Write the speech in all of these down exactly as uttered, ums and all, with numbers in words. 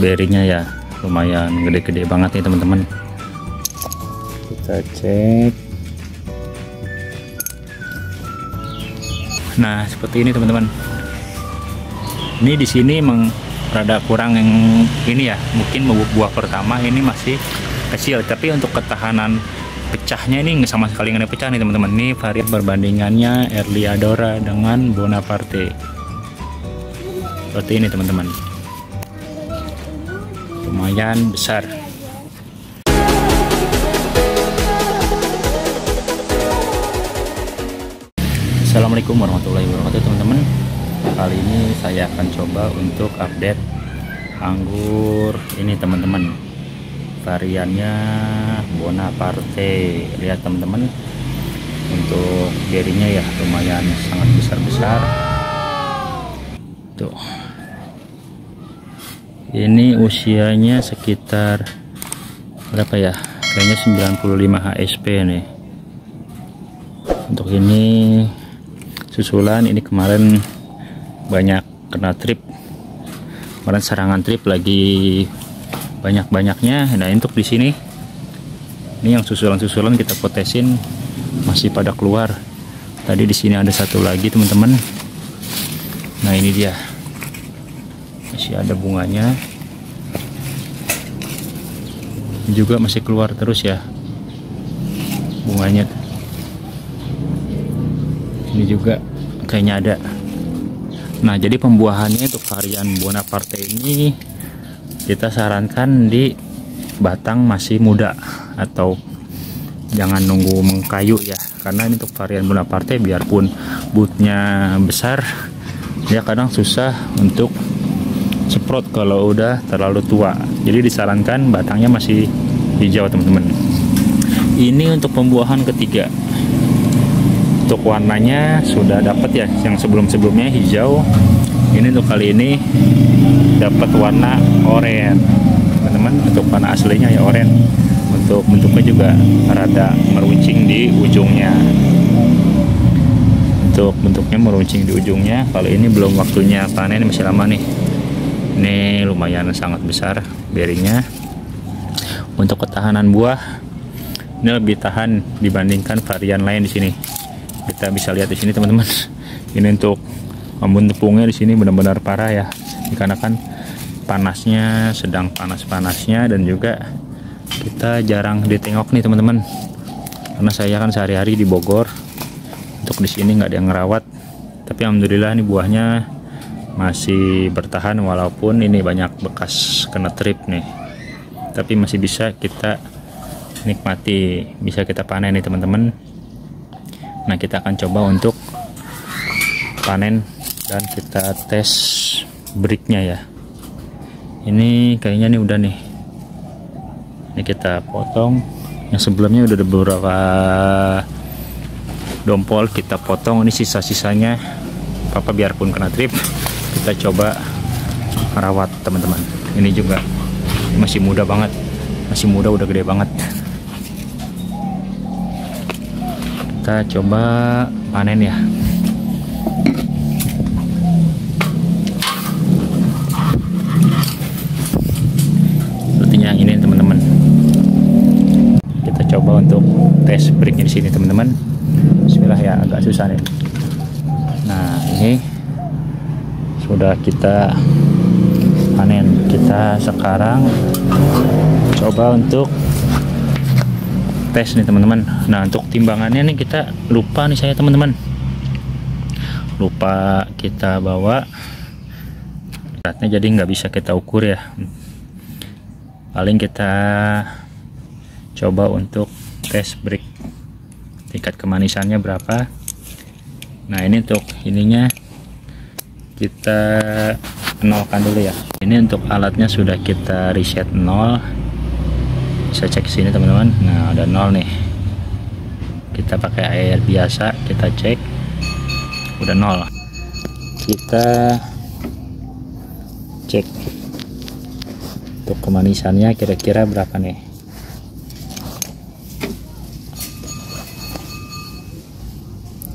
berinya ya, lumayan gede-gede banget nih teman-teman. Kita cek. Nah seperti ini teman-teman. Ini di sini emang rada kurang yang ini ya, mungkin buah pertama ini masih kecil, tapi untuk ketahanan pecahnya ini nggak sama sekali nggak ada pecah nih teman-teman. Ini varian perbandingannya Early Adora dengan Bonaparte seperti ini teman-teman, lumayan besar. Assalamualaikum warahmatullahi wabarakatuh teman-teman. Kali ini saya akan coba untuk update anggur ini teman-teman, variannya Bonaparte. Lihat teman-teman, untuk berinya ya lumayan sangat besar-besar tuh. Ini usianya sekitar berapa ya, kayaknya sembilan puluh lima H S P nih. Untuk ini susulan ini kemarin banyak kena trip, kemarin serangan trip lagi banyak-banyaknya. Nah untuk di sini ini yang susulan-susulan kita potesin masih pada keluar. Tadi di sini ada satu lagi teman-teman. Nah ini dia, masih ada bunganya juga, masih keluar terus ya bunganya. Ini juga kayaknya ada. Nah jadi pembuahannya untuk varian Bonaparte ini kita sarankan di batang masih muda, atau jangan nunggu mengkayu ya, karena ini untuk varian Bonaparte biarpun butnya besar dia kadang susah untuk semprot kalau udah terlalu tua. Jadi disarankan batangnya masih hijau teman-teman. Ini untuk pembuahan ketiga. Untuk warnanya sudah dapat ya, yang sebelum-sebelumnya hijau. Ini untuk kali ini dapat warna oranye teman-teman. Untuk warna aslinya ya oranye. Untuk bentuknya juga rada meruncing di ujungnya. Untuk bentuknya meruncing di ujungnya. Kalau ini belum waktunya panen, masih lama nih. Ini lumayan sangat besar bearingnya. Untuk ketahanan buah ini lebih tahan dibandingkan varian lain di sini. Kita bisa lihat di sini teman-teman. Ini untuk embun tepungnya di sini benar-benar parah ya, dikarenakan panasnya sedang panas-panasnya, dan juga kita jarang ditengok nih teman-teman, karena saya kan sehari-hari di Bogor. Untuk di sini nggak ada yang ngerawat, tapi alhamdulillah ini buahnya masih bertahan walaupun ini banyak bekas kena trip nih, tapi masih bisa kita nikmati, bisa kita panen nih teman-teman. Nah kita akan coba untuk panen dan kita tes breaknya ya. Ini kayaknya nih udah nih, ini kita potong. Yang sebelumnya udah ada beberapa dompol kita potong, ini sisa-sisanya papa biarpun kena trip kita coba merawat teman-teman. Ini juga masih muda banget, masih muda udah gede banget. Kita coba panen ya. Sepertinya yang ini teman-teman. Kita coba untuk tes breaknya di sini teman-teman. Bismillah ya, agak susah nih. Nah ini sudah kita panen. Kita sekarang coba untuk tes nih teman-teman. Nah untuk timbangannya nih kita lupa nih saya teman-teman, lupa kita bawa beratnya, jadi nggak bisa kita ukur ya. Paling kita coba untuk tes break tingkat kemanisannya berapa. Nah ini untuk ininya kita nolkan dulu ya. Ini untuk alatnya sudah kita reset nol. Bisa cek sini teman-teman. Nah ada nol nih, kita pakai air biasa kita cek udah nol. Kita cek untuk kemanisannya kira-kira berapa nih.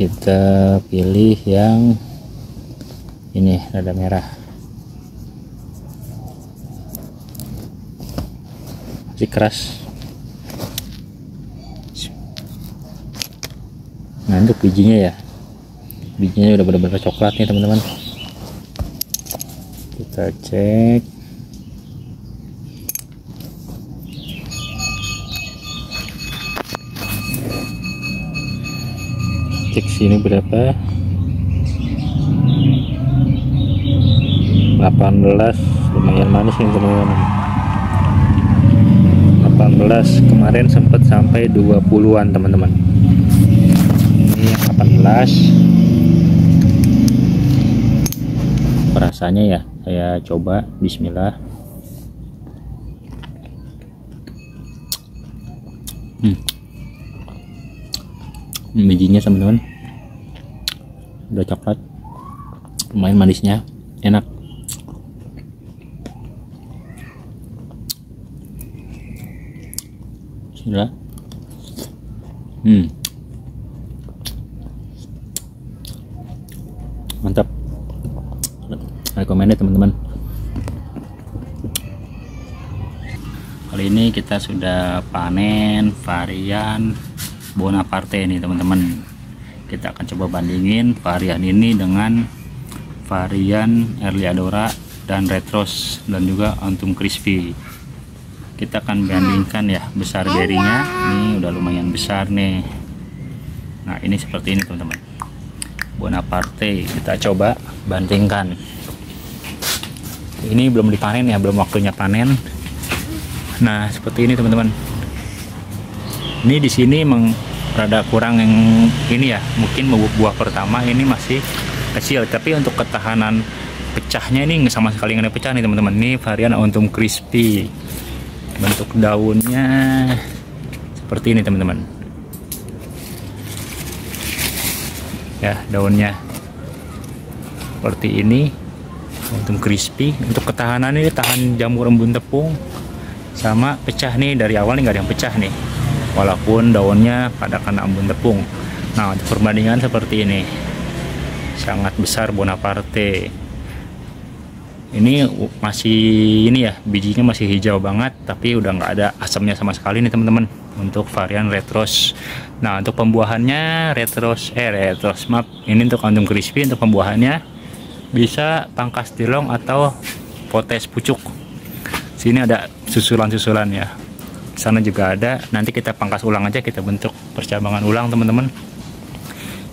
Kita pilih yang ini rada merah. lebih keras. Nah, untuk bijinya ya, bijinya udah benar-benar coklat nih teman-teman. Kita cek. Cek sini berapa? delapan belas, lumayan manis nih teman-teman. delapan belas kemarin sempat sampai dua puluhan teman-teman. Ini delapan belas. Rasanya ya, saya coba, bismillah. Hmm. Bijinya teman-teman udah coklat, lumayan manisnya, enak. Sudah. Hmm. Mantap. Rekomendasi teman-teman. Kali ini kita sudah panen varian Bonaparte ini teman-teman. Kita akan coba bandingin varian ini dengan varian Early Adora dan Retros dan juga Autumn Crispy. Kita akan bandingkan ya, besar berinya ini udah lumayan besar nih. Nah, ini seperti ini teman-teman, Bonaparte. Kita coba bandingkan. Ini belum dipanen ya, belum waktunya panen. Nah, seperti ini teman-teman. Ini di sini rada kurang yang ini ya, mungkin buah pertama ini masih kecil, tapi untuk ketahanan pecahnya ini sama sekali nggak ada pecah nih teman-teman. Ini varian Autumn Crispy. Bentuk daunnya seperti ini teman-teman ya, daunnya seperti ini. Untuk crispy, untuk ketahanan ini tahan jamur embun tepung sama pecah nih. Dari awal nih nggak ada yang pecah nih, walaupun daunnya pada kena embun tepung. Nah, untuk perbandingan seperti ini, sangat besar Bonaparte. Ini masih ini ya, bijinya masih hijau banget, tapi udah nggak ada asamnya sama sekali nih teman-teman. Untuk varian Retros. Nah, untuk pembuahannya Retros eh Retros map ini untuk Autumn Crispy, untuk pembuahannya bisa pangkas tilong atau potes pucuk. Sini ada susulan-susulan ya. Sana juga ada. Nanti kita pangkas ulang aja, kita bentuk percabangan ulang teman-teman.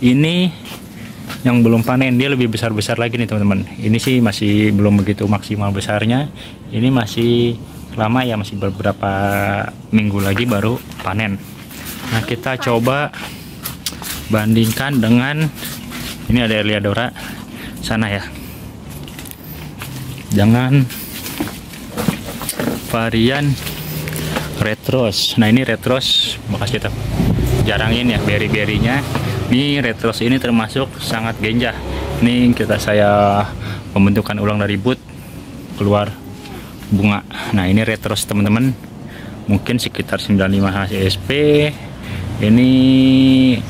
Ini yang belum panen, dia lebih besar-besar lagi nih teman-teman. Ini sih masih belum begitu maksimal besarnya. Ini masih lama ya, masih beberapa minggu lagi baru panen. Nah, kita coba bandingkan dengan ini, ada Early Adora sana ya, dengan varian Retros. Nah, ini Retros, makasih kita jarangin ya beri-berinya. Ini Retros ini termasuk sangat genjah. Ini kita saya pembentukan ulang dari bud, keluar bunga. Nah, ini Retros teman-teman. Mungkin sekitar sembilan puluh lima H C S P. Ini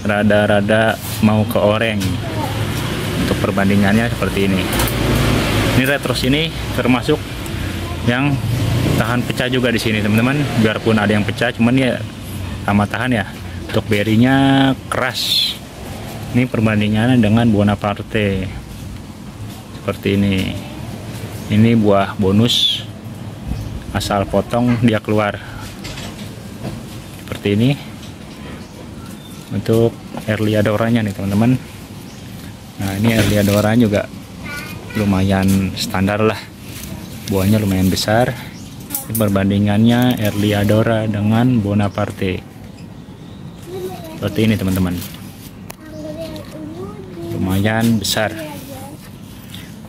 rada-rada mau ke oreng. Untuk perbandingannya seperti ini. Ini Retros ini termasuk yang tahan pecah juga di sini teman-teman. Biarpun ada yang pecah, cuman ya sama tahan ya. Untuk berinya keras. Ini perbandingannya dengan Bonaparte seperti ini. Ini buah bonus, asal potong dia keluar seperti ini. Untuk Early Adoranya nih teman-teman. Nah, ini Early Adora juga lumayan standar lah, buahnya lumayan besar. Ini perbandingannya Early Adora dengan Bonaparte seperti ini teman-teman, lumayan besar.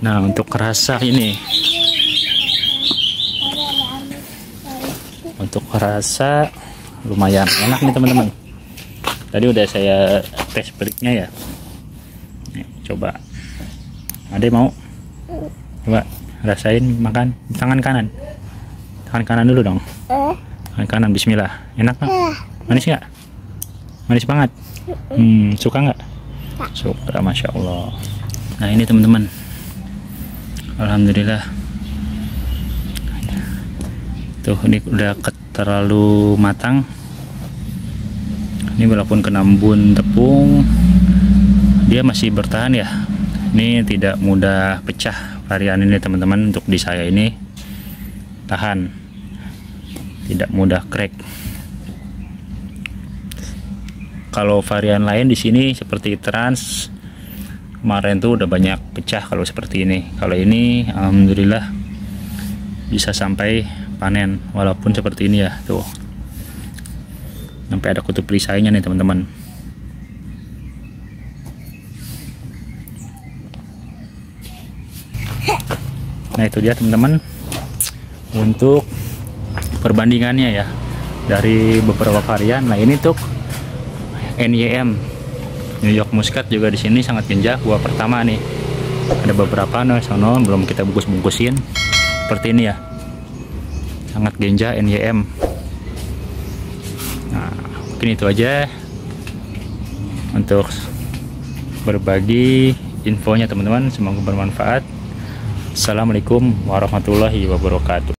Nah, untuk rasa ini, untuk rasa lumayan enak nih teman-teman. Tadi udah saya tes beriknya ya. Nih, coba, Ade mau coba rasain, makan tangan kanan, tangan kanan dulu dong, tangan kanan, bismillah. Enak nggak? Manis nggak? Manis banget. Hmm, suka nggak? Syukur, masya Allah. Nah, ini teman-teman, alhamdulillah tuh, ini udah terlalu matang. Ini walaupun kena embun tepung, dia masih bertahan ya. Ini tidak mudah pecah varian ini teman-teman, untuk di saya ini tahan, tidak mudah crack. Kalau varian lain di sini seperti trans kemarin tuh udah banyak pecah kalau seperti ini. Kalau ini alhamdulillah bisa sampai panen walaupun seperti ini ya, tuh sampai ada kutub perisainya nih teman-teman. Nah itu dia teman-teman untuk perbandingannya ya dari beberapa varian. Nah ini tuh N Y M New York Muscat juga di sini sangat genjah. Buah pertama nih ada beberapa nasional belum kita bungkus-bungkusin seperti ini ya, sangat genjah N Y M. Nah mungkin itu aja untuk berbagi infonya teman-teman, semoga bermanfaat. Assalamualaikum warahmatullahi wabarakatuh.